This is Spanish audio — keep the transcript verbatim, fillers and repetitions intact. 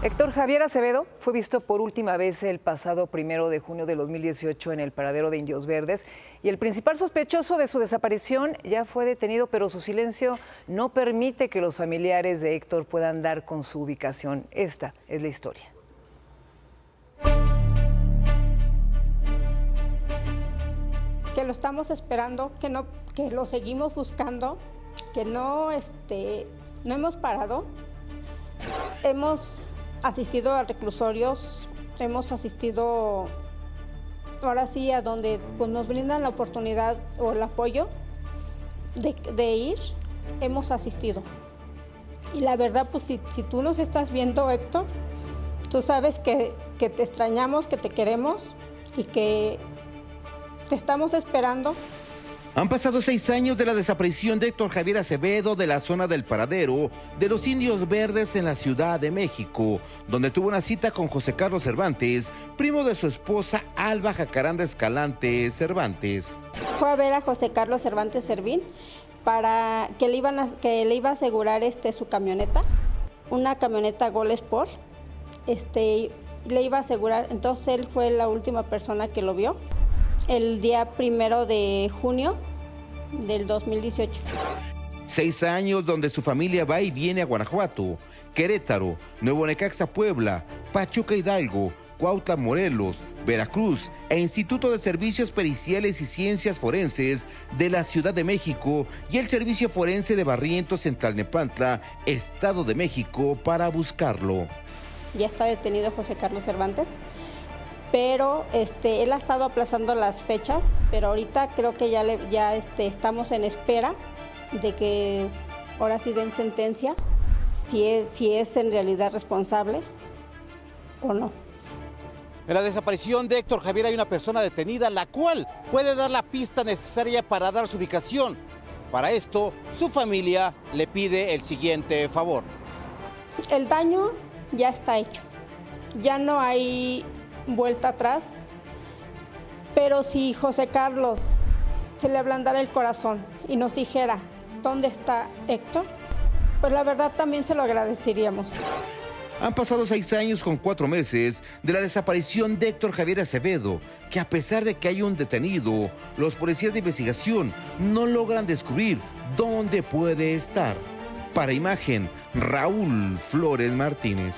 Héctor Javier Acevedo fue visto por última vez el pasado primero de junio de dos mil dieciocho en el paradero de Indios Verdes y el principal sospechoso de su desaparición ya fue detenido, pero su silencio no permite que los familiares de Héctor puedan dar con su ubicación. Esta es la historia. Que lo estamos esperando, que, no, que lo seguimos buscando, que no, este, no hemos parado. Hemos asistido a reclusorios, hemos asistido ahora sí a donde pues, nos brindan la oportunidad o el apoyo de, de ir, hemos asistido. Y la verdad, pues si, si tú nos estás viendo, Héctor, tú sabes que, que te extrañamos, que te queremos y que te estamos esperando. Han pasado seis años de la desaparición de Héctor Javier Acevedo de la zona del paradero de los Indios Verdes en la Ciudad de México, donde tuvo una cita con José Carlos Cervantes, primo de su esposa Alba Jacaranda Escalante Cervantes. Fue a ver a José Carlos Cervantes Servín para que le, iban a, que le iba a asegurar este, su camioneta, una camioneta Gol Sport, este, le iba a asegurar, entonces él fue la última persona que lo vio. El día primero de junio del dos mil dieciocho. Seis años donde su familia va y viene a Guanajuato, Querétaro, Nuevo Necaxa, Puebla, Pachuca Hidalgo, Cuautla Morelos, Veracruz e Instituto de Servicios Periciales y Ciencias Forenses de la Ciudad de México y el Servicio Forense de Barrientos en Tlalnepantla, Estado de México, para buscarlo. Ya está detenido José Carlos Cervantes. Pero este, él ha estado aplazando las fechas, pero ahorita creo que ya, le, ya este, estamos en espera de que ahora sí den sentencia, si es, si es en realidad responsable o no. En la desaparición de Héctor Javier hay una persona detenida, la cual puede dar la pista necesaria para dar su ubicación. Para esto, su familia le pide el siguiente favor. El daño ya está hecho, ya no hay vuelta atrás, pero si José Carlos se le ablandara el corazón y nos dijera dónde está Héctor, pues la verdad también se lo agradeceríamos. Han pasado seis años con cuatro meses de la desaparición de Héctor Javier Acevedo, que a pesar de que hay un detenido, los policías de investigación no logran descubrir dónde puede estar. Para Imagen, Raúl Flores Martínez.